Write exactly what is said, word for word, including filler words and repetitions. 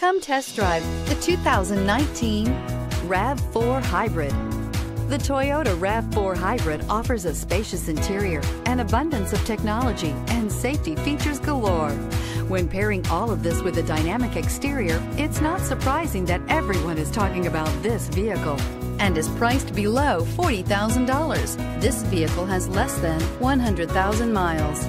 Come test drive the two thousand nineteen RAV four Hybrid. The Toyota RAV four Hybrid offers a spacious interior, an abundance of technology, and safety features galore. When pairing all of this with a dynamic exterior, it's not surprising that everyone is talking about this vehicle, and is priced below forty thousand dollars. This vehicle has less than one hundred thousand miles.